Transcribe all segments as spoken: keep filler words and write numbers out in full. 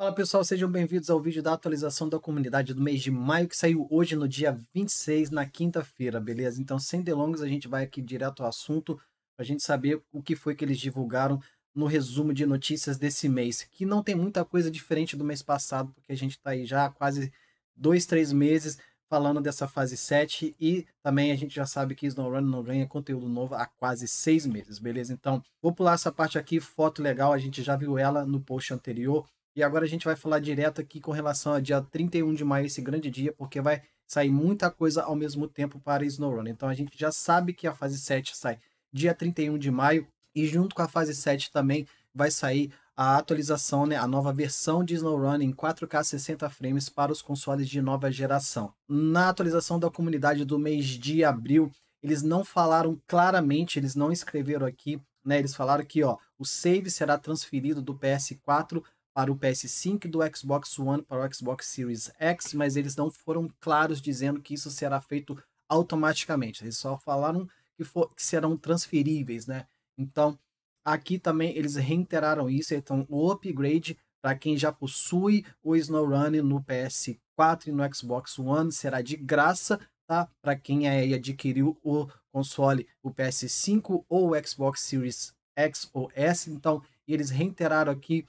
Fala pessoal, sejam bem-vindos ao vídeo da atualização da comunidade do mês de maio, que saiu hoje no dia vinte e seis, na quinta-feira, beleza? Então, sem delongas, a gente vai aqui direto ao assunto, pra gente saber o que foi que eles divulgaram no resumo de notícias desse mês, que não tem muita coisa diferente do mês passado, porque a gente tá aí já há quase dois, três meses falando dessa fase sete, e também a gente já sabe que SnowRunner não ganha conteúdo novo há quase seis meses, beleza? Então, vou pular essa parte aqui, foto legal, a gente já viu ela no post anterior. E agora a gente vai falar direto aqui com relação ao dia trinta e um de maio, esse grande dia, porque vai sair muita coisa ao mesmo tempo para SnowRunner. Então a gente já sabe que a fase sete sai dia trinta e um de maio e junto com a fase sete também vai sair a atualização, né, a nova versão de SnowRunner em quatro K sessenta frames para os consoles de nova geração. Na atualização da comunidade do mês de abril, eles não falaram claramente, eles não escreveram aqui, né, eles falaram que ó, o save será transferido do P S quatro para o P S cinco e do Xbox One para o Xbox Series X, mas eles não foram claros dizendo que isso será feito automaticamente. Eles só falaram que, for, que serão transferíveis, né? Então, aqui também eles reiteraram isso, então o upgrade para quem já possui o SnowRunner no P S quatro e no Xbox One será de graça, tá? Para quem aí adquiriu o console, o P S cinco ou o Xbox Series X ou S. Então, eles reiteraram aqui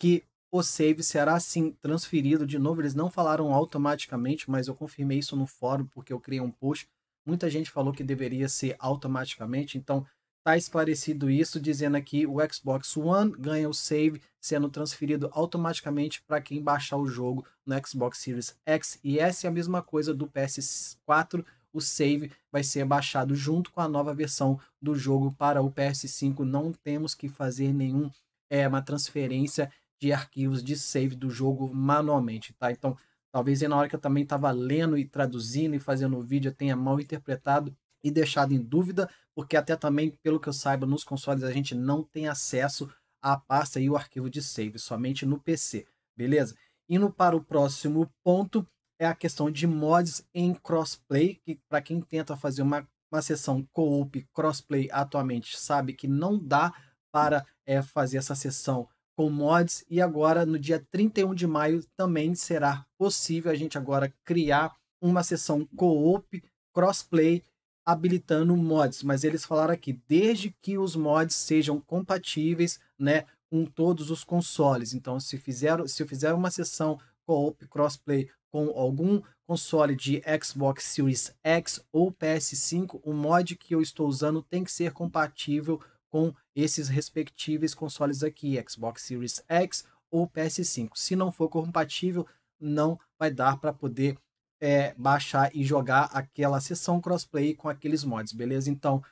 que o save será sim transferido de novo. Eles não falaram automaticamente, mas eu confirmei isso no fórum porque eu criei um post. Muita gente falou que deveria ser automaticamente, então tá esclarecido isso, dizendo aqui o Xbox One ganha o save sendo transferido automaticamente para quem baixar o jogo no Xbox Series X e S. É a mesma coisa do P S quatro, o save vai ser baixado junto com a nova versão do jogo para o P S cinco. Não temos que fazer nenhum é, uma transferência de arquivos de save do jogo manualmente, tá? Então, talvez aí na hora que eu também estava lendo e traduzindo e fazendo o vídeo, eu tenha mal interpretado e deixado em dúvida, porque até também, pelo que eu saiba, nos consoles a gente não tem acesso à pasta e o arquivo de save, somente no P C, beleza? Indo para o próximo ponto, é a questão de mods em crossplay, que para quem tenta fazer uma, uma sessão co-op crossplay atualmente, sabe que não dá para é, fazer essa sessão com mods, e agora no dia trinta e um de maio também será possível a gente agora criar uma sessão co-op, crossplay, habilitando mods, mas eles falaram aqui, desde que os mods sejam compatíveis, né, com todos os consoles. Então se fizer, se eu fizer uma sessão co-op, crossplay com algum console de Xbox Series X ou P S cinco, o mod que eu estou usando tem que ser compatível com esses respectivos consoles aqui, Xbox Series X ou P S cinco. Se não for compatível, não vai dar para poder é, baixar e jogar aquela sessão crossplay com aqueles mods, beleza? Então,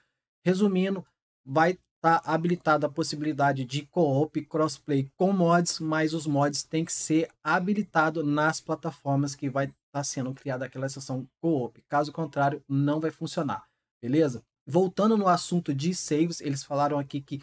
resumindo, vai estar tá habilitada a possibilidade de co-op crossplay com mods, mas os mods têm que ser habilitados nas plataformas que vai estar tá sendo criada aquela sessão co-op. Caso contrário, não vai funcionar, beleza? Voltando no assunto de saves, eles falaram aqui que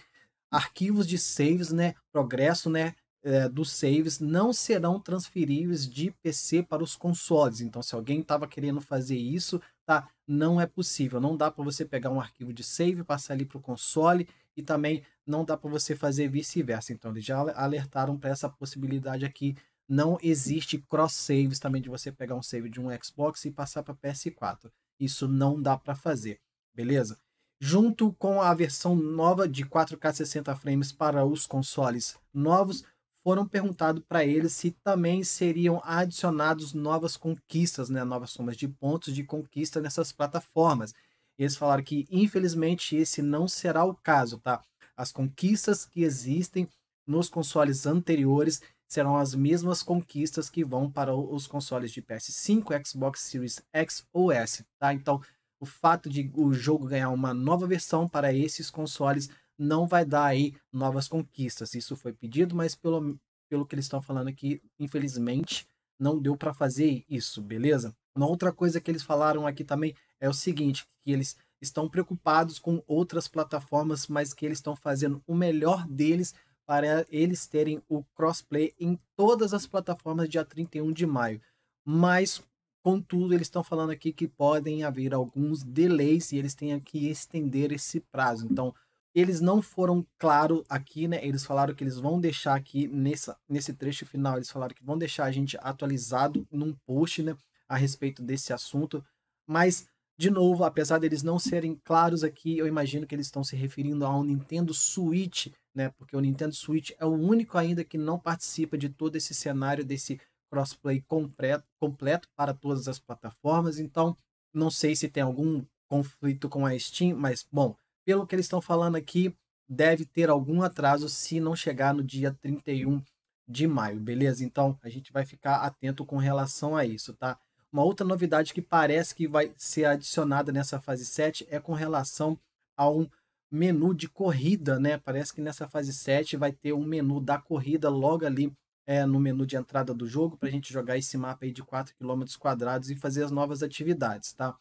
arquivos de saves, né, progresso, né, é, dos saves não serão transferíveis de P C para os consoles. Então, se alguém estava querendo fazer isso, tá, não é possível. Não dá para você pegar um arquivo de save, passar ali para o console, e também não dá para você fazer vice-versa. Então, eles já alertaram para essa possibilidade aqui. Não existe cross-saves também, de você pegar um save de um Xbox e passar para P S quatro. Isso não dá para fazer, beleza? Junto com a versão nova de quatro K sessenta frames para os consoles novos, foram perguntados para eles se também seriam adicionados novas conquistas, né, novas somas de pontos de conquista nessas plataformas. Eles falaram que, infelizmente, esse não será o caso, tá? As conquistas que existem nos consoles anteriores serão as mesmas conquistas que vão para os consoles de P S cinco, Xbox Series X ou S, tá? Então, o fato de o jogo ganhar uma nova versão para esses consoles não vai dar aí novas conquistas. Isso foi pedido, mas pelo, pelo que eles estão falando aqui, infelizmente, não deu para fazer isso, beleza? Uma outra coisa que eles falaram aqui também é o seguinte, que eles estão preocupados com outras plataformas, mas que eles estão fazendo o melhor deles para eles terem o crossplay em todas as plataformas dia trinta e um de maio. Mas, contudo, eles estão falando aqui que podem haver alguns delays e eles têm que estender esse prazo. Então, Eles não foram claros aqui, né? Eles falaram que eles vão deixar aqui nessa, nesse trecho final, eles falaram que vão deixar a gente atualizado num post, né, a respeito desse assunto. Mas, de novo, apesar deles não serem claros aqui, eu imagino que eles estão se referindo ao Nintendo Switch, né? Porque o Nintendo Switch é o único ainda que não participa de todo esse cenário, desse crossplay completo, completo para todas as plataformas. Então, não sei se tem algum conflito com a Steam, mas, bom... Pelo que eles estão falando aqui, deve ter algum atraso se não chegar no dia trinta e um de maio, beleza? Então, a gente vai ficar atento com relação a isso, tá? Uma outra novidade que parece que vai ser adicionada nessa fase sete é com relação a um menu de corrida, né? Parece que nessa fase sete vai ter um menu da corrida logo ali é, no menu de entrada do jogo, para a gente jogar esse mapa aí de quatro quilômetros quadrados e fazer as novas atividades, tá?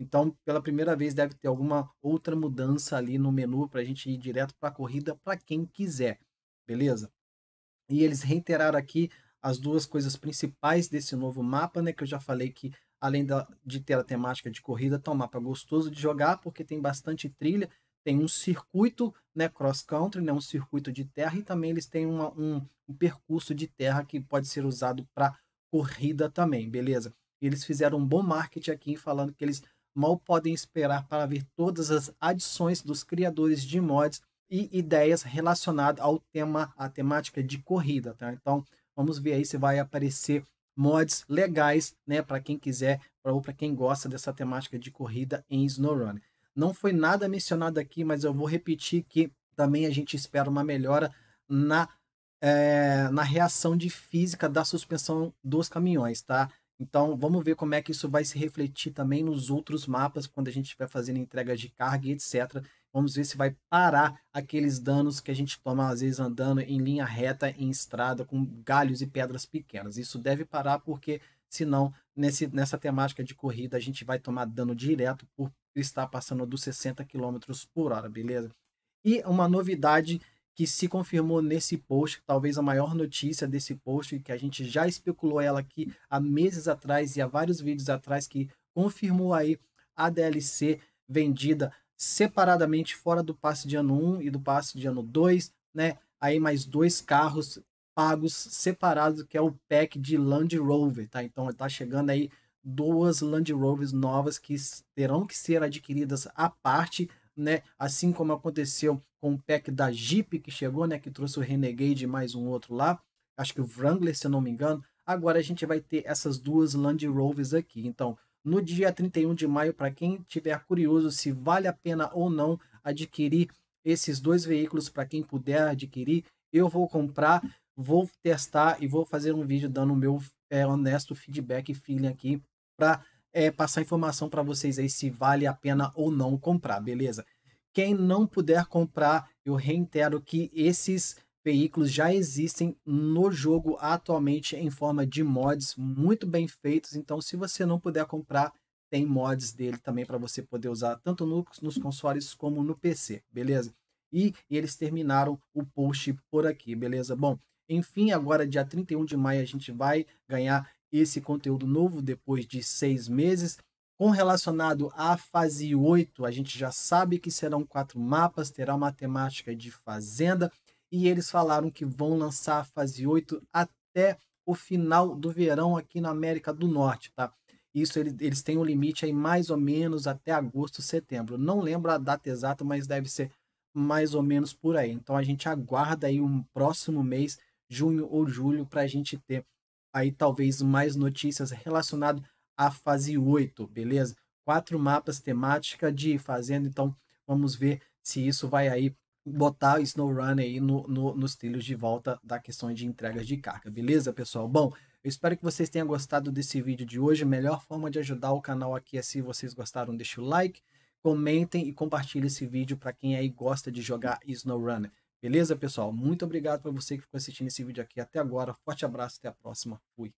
Então, pela primeira vez, deve ter alguma outra mudança ali no menu para a gente ir direto para a corrida para quem quiser, beleza? E eles reiteraram aqui as duas coisas principais desse novo mapa, né? Que eu já falei que, além da, de ter a temática de corrida, tá um mapa gostoso de jogar, porque tem bastante trilha, tem um circuito, né? Cross-country, né? Um circuito de terra, e também eles têm uma, um, um percurso de terra que pode ser usado para corrida também, beleza? E eles fizeram um bom marketing aqui, falando que eles... mal podem esperar para ver todas as adições dos criadores de mods e ideias relacionadas ao tema, à temática de corrida, tá? Então, vamos ver aí se vai aparecer mods legais, né, para quem quiser ou para quem gosta dessa temática de corrida em SnowRunner. Não foi nada mencionado aqui, mas eu vou repetir que também a gente espera uma melhora na, é, na reação de física da suspensão dos caminhões, tá? Então, vamos ver como é que isso vai se refletir também nos outros mapas, quando a gente estiver fazendo entregas de carga e etcétera. Vamos ver se vai parar aqueles danos que a gente toma, às vezes, andando em linha reta, em estrada, com galhos e pedras pequenas. Isso deve parar, porque, senão, nesse, nessa temática de corrida, a gente vai tomar dano direto por estar passando dos sessenta quilômetros por hora, beleza? E uma novidade que se confirmou nesse post, talvez a maior notícia desse post, que a gente já especulou ela aqui há meses atrás e há vários vídeos atrás, que confirmou aí a D L C vendida separadamente fora do passe de ano um e do passe de ano dois, né? Aí mais dois carros pagos separados, que é o pack de Land Rover, tá? Então tá chegando aí duas Land Rovers novas que terão que ser adquiridas à parte, né? Assim como aconteceu com o pack da Jeep que chegou, né? Que trouxe o Renegade e mais um outro lá. Acho que o Wrangler, se eu não me engano. Agora a gente vai ter essas duas Land Rovers aqui. Então, no dia trinta e um de maio, para quem tiver curioso se vale a pena ou não adquirir esses dois veículos, para quem puder adquirir, eu vou comprar, vou testar e vou fazer um vídeo dando o meu é, honesto feedback e feeling aqui para... É, passar informação para vocês aí se vale a pena ou não comprar, beleza? Quem não puder comprar, eu reitero que esses veículos já existem no jogo atualmente em forma de mods muito bem feitos. Então, se você não puder comprar, tem mods dele também para você poder usar tanto no, nos consoles como no P C, beleza? E, e eles terminaram o post por aqui, beleza? Bom, enfim, agora dia trinta e um de maio a gente vai ganhar esse conteúdo novo depois de seis meses. Com relacionado à fase oito, a gente já sabe que serão quatro mapas, terá uma temática de fazenda, e eles falaram que vão lançar a fase oito até o final do verão aqui na América do Norte, tá? Isso, ele, eles têm um limite aí mais ou menos até agosto, setembro. Não lembro a data exata, mas deve ser mais ou menos por aí. Então a gente aguarda aí um próximo mês, junho ou julho, para a gente ter aí talvez mais notícias relacionadas à fase oito, beleza? Quatro mapas, temática de fazenda, então vamos ver se isso vai aí botar o SnowRunner aí no, no, nos trilhos de volta da questão de entregas de carga, beleza, pessoal? Bom, eu espero que vocês tenham gostado desse vídeo de hoje. A melhor forma de ajudar o canal aqui é, se vocês gostaram, deixa o like, comentem e compartilhem esse vídeo para quem aí gosta de jogar SnowRunner. Beleza, pessoal? Muito obrigado para você que ficou assistindo esse vídeo aqui até agora. Forte abraço, até a próxima. Fui!